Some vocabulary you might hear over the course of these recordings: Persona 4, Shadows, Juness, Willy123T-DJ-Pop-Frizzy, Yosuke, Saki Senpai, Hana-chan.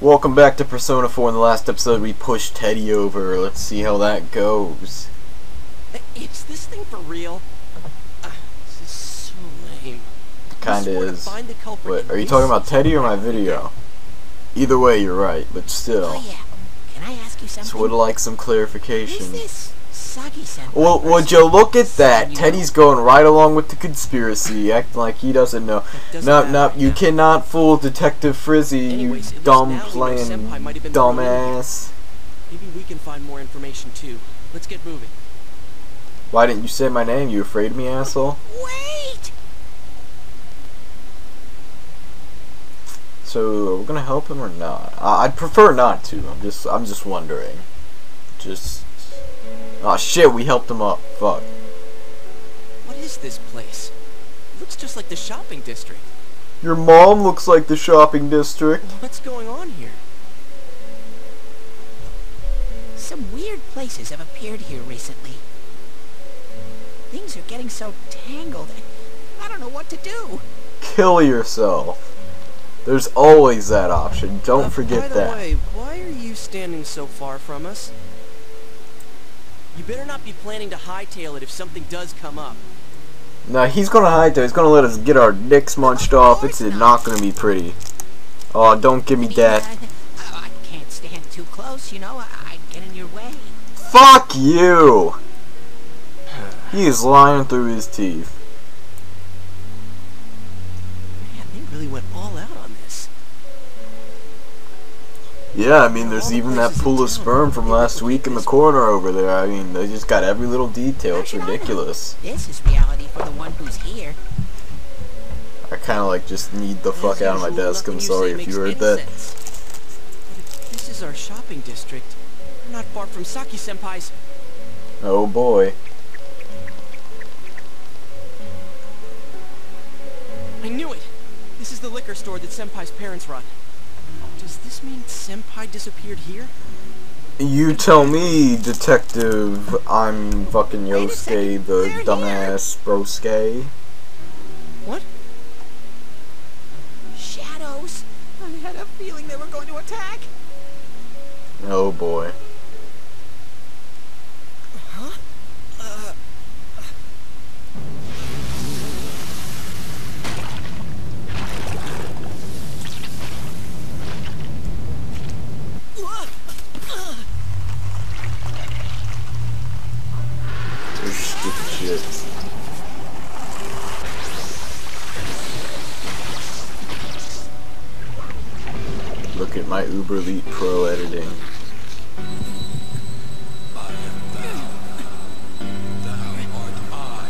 Welcome back to Persona 4. In the last episode, we pushed Teddy over. Let's see how that goes. Is this thing for real? This is so lame. Kinda is. Wait, are you talking about Teddy or my video? Either way, you're right, but still. Oh, yeah. Can I ask you something? So would like some clarification. Is this Saki Senpai? Well, would you look at that? Teddy's going right along with the conspiracy, acting like he doesn't know. No, you cannot fool Detective Frizzy, you dumb playing dumbass. Maybe we can find more information too. Let's get moving. Why didn't you say my name? You afraid of me, asshole? Wait. So, are we gonna help him or not? I'd prefer not to. I'm just wondering. Oh shit, we helped him up. Fuck. What is this place? It looks just like the shopping district. Your mom looks like the shopping district. What's going on here? Some weird places have appeared here recently. Things are getting so tangled. I don't know what to do. Kill yourself. There's always that option. Don't forget that. By the way, why are you standing so far from us? You better not be planning to hightail it if something does come up. No, he's gonna hightail. He's gonna let us get our dicks munched off. It's not gonna be pretty. Oh, don't give me that. I can't stand too close, you know. I get in your way. Fuck you! He is lying through his teeth. Man, they really went all out on this. Yeah, I mean, there's even that pool of sperm from last week in the corner over there. I mean, they just got every little detail. It's ridiculous. This is reality for the one who's here. I kind of like just need the fuck out of my desk. I'm sorry if you heard that. This is our shopping district. We're not far from Saki Senpai's. Oh boy. I knew it. This is the liquor store that Senpai's parents run. Does this mean Senpai disappeared here? You tell me, detective. I'm fucking Yosuke, the dumbass brosuke. What? Shadows? I had a feeling they were going to attack. Oh boy. Huh? Look at my Uber Elite Pro editing. I am thou. Thou art I.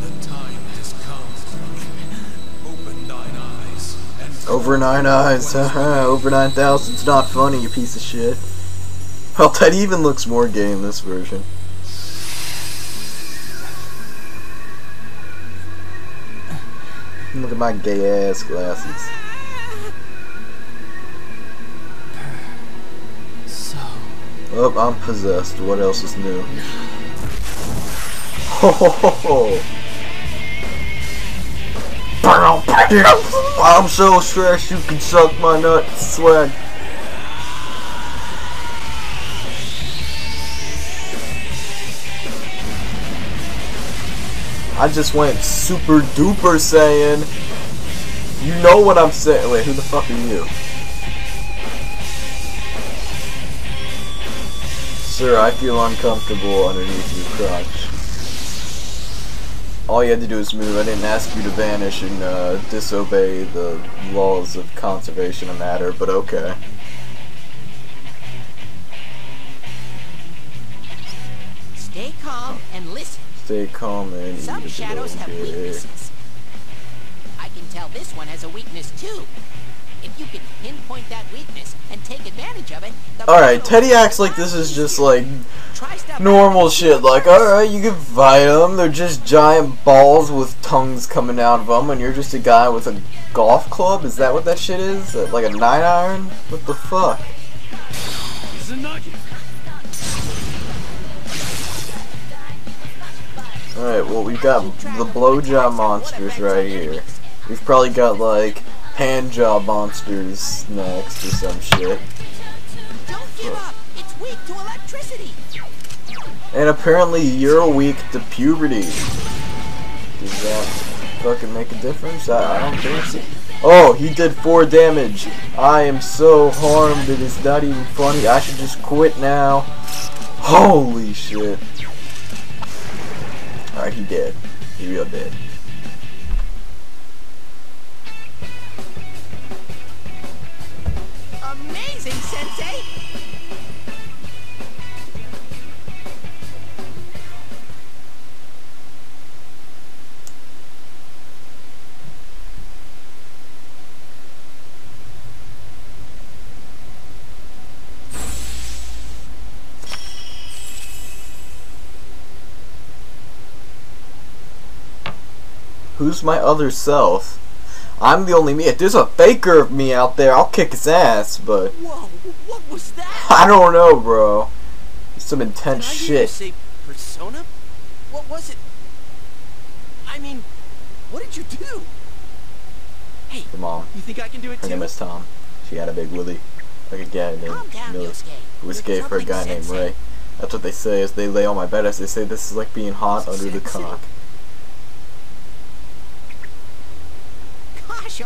The time has come. Open thine eyes. And over 9 eyes. Over 9,000's not funny, you piece of shit. Well, that even looks more gay in this version. Look at my gay ass glasses. Oh, I'm possessed. What else is new? Ho ho ho ho! I'm so stressed you can suck my nuts, swag. I just went super duper saying. You know what I'm saying. Wait, who the fuck are you? Sir, I feel uncomfortable underneath your crotch. All you had to do is move. I didn't ask you to vanish and disobey the laws of conservation of matter, but okay. Stay calm and listen. Stay calm and some shadows have weaknesses. I can tell this one has a weakness too. If you can pinpoint that weakness and take advantage of it. Alright, Teddy acts like this is just like normal shit. Like, alright, you can fight them. They're just giant balls with tongues coming out of them, and you're just a guy with a golf club? Is that what that shit is? Like a 9-iron? What the fuck? Alright, well, we've got the blowjob monsters right here. We've probably got like Handjaw monsters next or some shit. Don't give up. It's weak to electricity. And apparently you're weak to puberty. Does that fucking make a difference? I don't think so. Oh, he did 4 damage. I am so harmed that it's not even funny. I should just quit now. Holy shit. Alright, he dead. He real dead. Amazing, Sensei! Who's my other self? I'm the only me. If there's a faker of me out there, I'll kick his ass, but... Whoa, what was that? I don't know, bro. Some intense shit. Did I hear you say Persona? What was it? I mean, what did you do? Hey, your mom. You think I can do it too? Her name is Tom. She had a big willy. Like a guy named Miller, who was gay for a guy named Ray. That's what they say as they lay on my bed, as they say this is like being hot under the cock.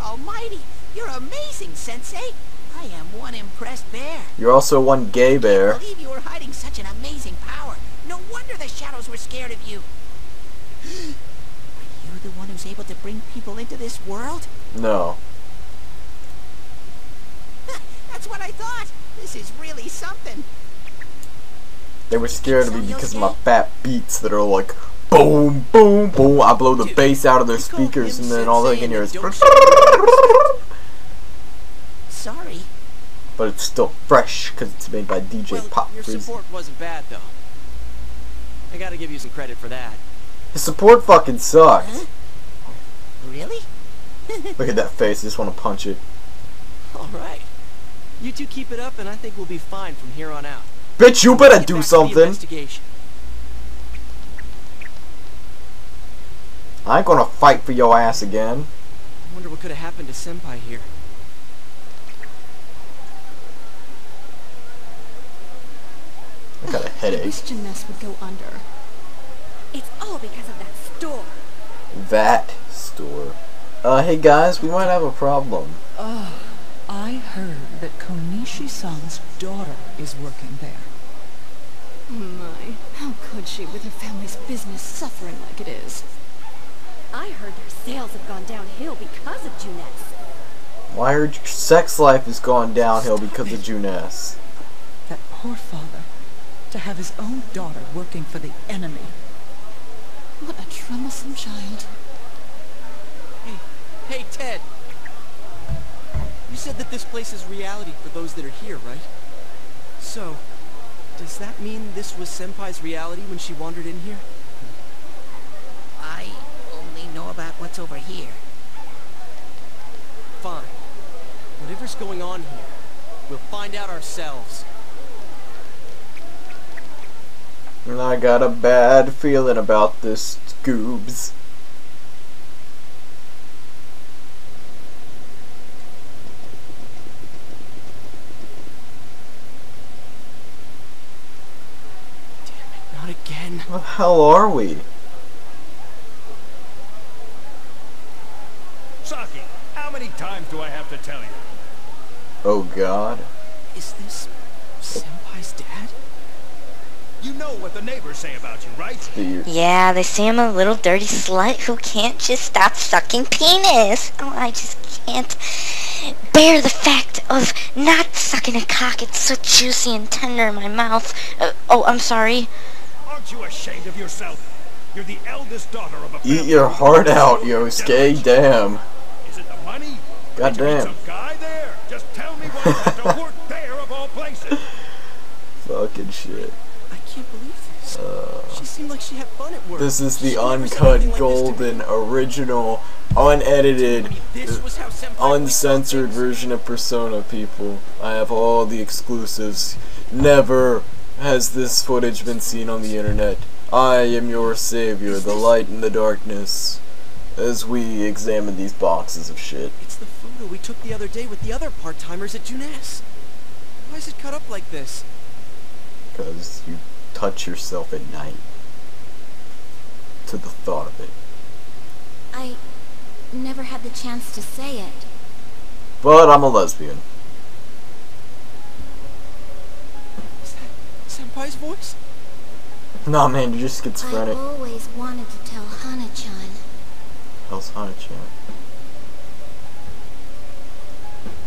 Almighty, you're amazing, Sensei. I am one impressed bear. You're also one gay bear. I can't believe you were hiding such an amazing power. No wonder the shadows were scared of you. Are you the one who's able to bring people into this world? No. That's what I thought. This is really something. They were scared of me because of my fat beats that are like boom, boom, boom. I blow the bass out of their speakers and then all they can hear is... Sorry. But it's still fresh because it's made by DJ Pop Frizzy. Your support wasn't bad, though. I gotta give you some credit for that. His support fucking sucked. Huh? Really? Look at that face. I just want to punch it. Alright. You two keep it up and I think we'll be fine from here on out. Bitch, you better do something. I ain't gonna fight for your ass again. I wonder what could have happened to Senpai here. I got a headache. I wish Juness would go under. It's all because of that store. That store. Hey guys, we might have a problem. I heard that Konishi-san's daughter is working there. My, how could she with her family's business suffering like it is? I heard their sales have gone downhill because of Juness. Well, I heard your sex life has gone downhill because of Juness. That poor father, to have his own daughter working for the enemy. What a troublesome child. Hey, Ted. You said that this place is reality for those that are here, right? So, does that mean this was Senpai's reality when she wandered in here? Know about what's over here. Fine. Whatever's going on here, we'll find out ourselves. And I got a bad feeling about this, Scoobs. Damn it, not again. What the hell are we? Saki, how many times do I have to tell you? Oh God. Is this Senpai's dad? You know what the neighbors say about you, right? Yeah, they say I'm a little dirty slut who can't just stop sucking penis. Oh, I just can't bear the fact of not sucking a cock. It's so juicy and tender in my mouth. Oh, I'm sorry. Aren't you ashamed of yourself? You're the eldest daughter of a family. Eat your heart out, Yosuke. Damn. God damn. Fucking shit. I can't believe this. She seemed like she had fun at work. This is the uncut, golden, original, unedited, uncensored version of Persona, people. I have all the exclusives. Never has this footage been seen on the internet. I am your savior, the light in the darkness. as we examine these boxes of shit. It's the photo we took the other day with the other part-timers at Juness. Why is it cut up like this? Because you touch yourself at night. To the thought of it. I never had the chance to say it. But I'm a lesbian. Is that Senpai's voice? Nah, man, you're just schizophrenic. I always wanted to tell Hana-chan. How's Hana-chan?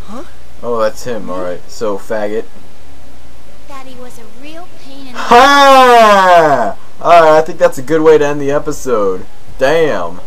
Huh? Oh, that's him, alright. So, faggot. That he was a real pain in the... Ha! Alright, I think that's a good way to end the episode. Damn.